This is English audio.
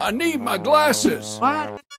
I need my glasses. What?